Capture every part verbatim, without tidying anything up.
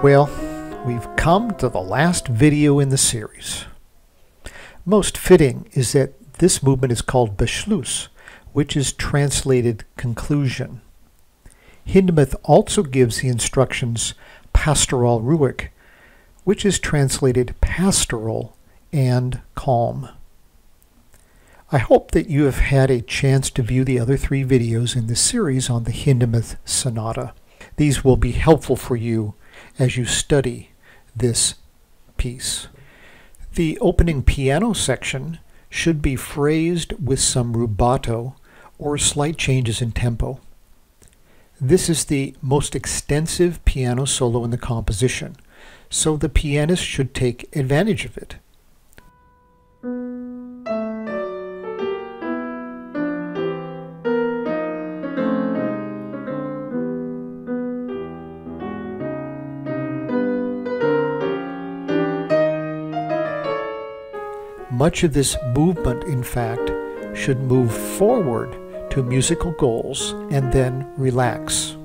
Well, we've come to the last video in the series. Most fitting is that this movement is called Beschluss, which is translated conclusion. Hindemith also gives the instructions Pastoral Ruhig, which is translated pastoral and calm. I hope that you have had a chance to view the other three videos in this series on the Hindemith Sonata. These will be helpful for you as you study this piece. The opening piano section should be phrased with some rubato or slight changes in tempo. This is the most extensive piano solo in the composition, so the pianist should take advantage of it. Much of this movement, in fact, should move forward to musical goals and then relax.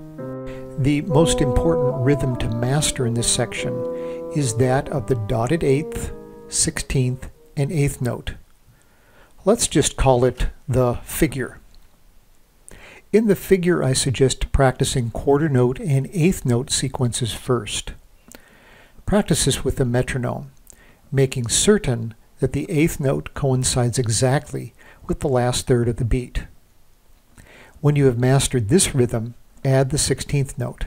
The most important rhythm to master in this section is that of the dotted eighth, sixteenth, and eighth note. Let's just call it the figure. In the figure, I suggest practicing quarter note and eighth note sequences first. Practice this with the metronome, making certain that the eighth note coincides exactly with the last third of the beat. When you have mastered this rhythm, add the sixteenth note.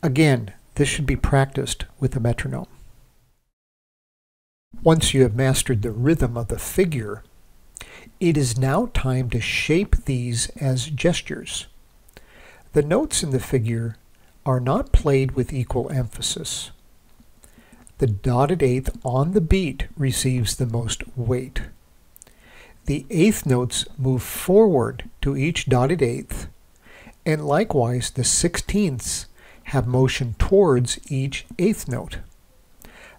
Again, this should be practiced with the metronome. Once you have mastered the rhythm of the figure, it is now time to shape these as gestures. The notes in the figure are not played with equal emphasis. The dotted eighth on the beat receives the most weight. The eighth notes move forward to each dotted eighth, and likewise the sixteenths have motion towards each eighth note.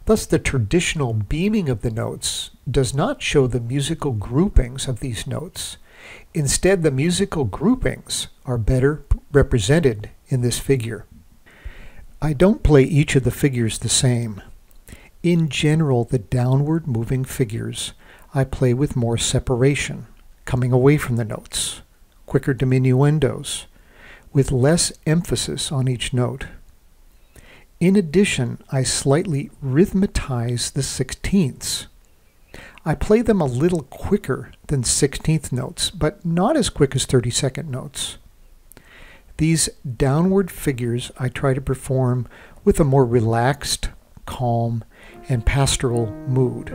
Thus the traditional beaming of the notes does not show the musical groupings of these notes. Instead, the musical groupings are better represented in this figure. I don't play each of the figures the same. In general, the downward moving figures I play with more separation, coming away from the notes, quicker diminuendos, with less emphasis on each note. In addition, I slightly rhythmatize the sixteenths. I play them a little quicker than sixteenth notes, but not as quick as thirty-second notes. These downward figures I try to perform with a more relaxed, calm, and pastoral mood.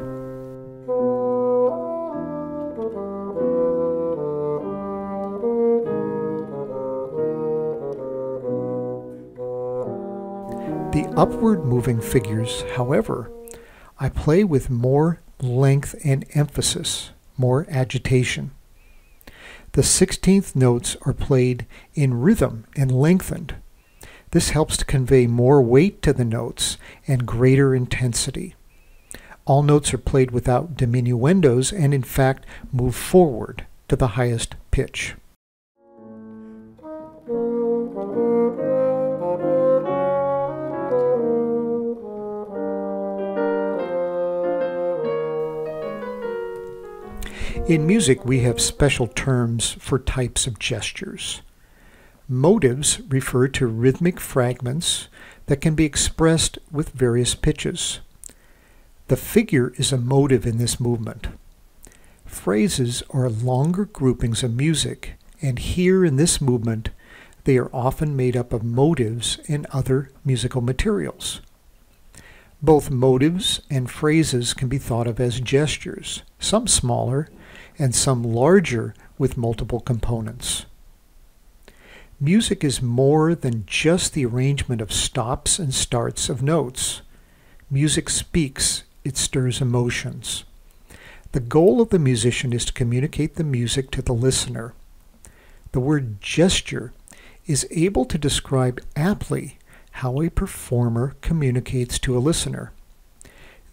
The upward moving figures, however, I play with more length and emphasis, more agitation. The sixteenth notes are played in rhythm and lengthened. This helps to convey more weight to the notes and greater intensity. All notes are played without diminuendos and, in fact, move forward to the highest pitch. In music, we have special terms for types of gestures. Motives refer to rhythmic fragments that can be expressed with various pitches. The figure is a motive in this movement. Phrases are longer groupings of music, and here in this movement, they are often made up of motives and other musical materials. Both motives and phrases can be thought of as gestures, some smaller and some larger with multiple components. Music is more than just the arrangement of stops and starts of notes. Music speaks, it stirs emotions. The goal of the musician is to communicate the music to the listener. The word gesture is able to describe aptly how a performer communicates to a listener.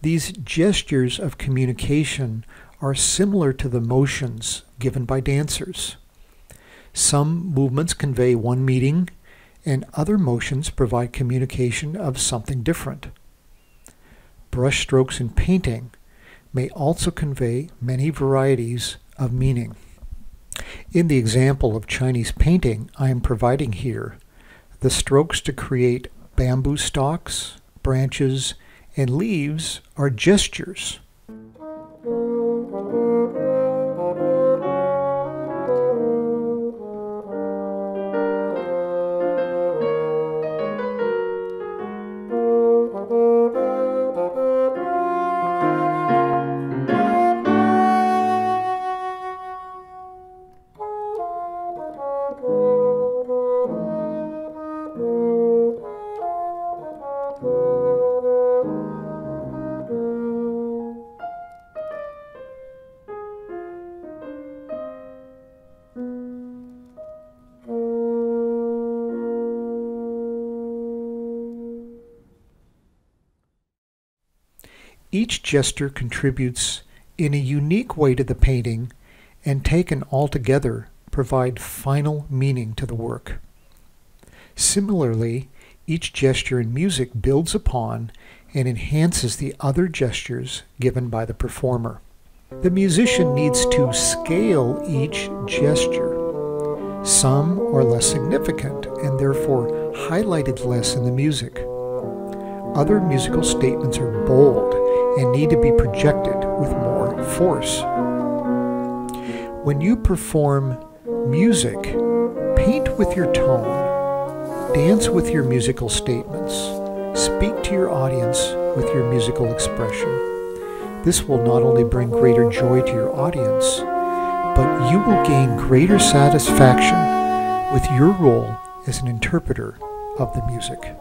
These gestures of communication are similar to the motions given by dancers. Some movements convey one meaning and other motions provide communication of something different. Brush strokes in painting may also convey many varieties of meaning. In the example of Chinese painting I am providing here, the strokes to create bamboo stalks, branches, and leaves are gestures. Each gesture contributes in a unique way to the painting and, taken altogether, provide final meaning to the work. Similarly, each gesture in music builds upon and enhances the other gestures given by the performer. The musician needs to scale each gesture. Some are less significant and therefore highlighted less in the music. Other musical statements are bold and need to be projected with more force. When you perform music, paint with your tone, dance with your musical statements, speak to your audience with your musical expression. This will not only bring greater joy to your audience, but you will gain greater satisfaction with your role as an interpreter of the music.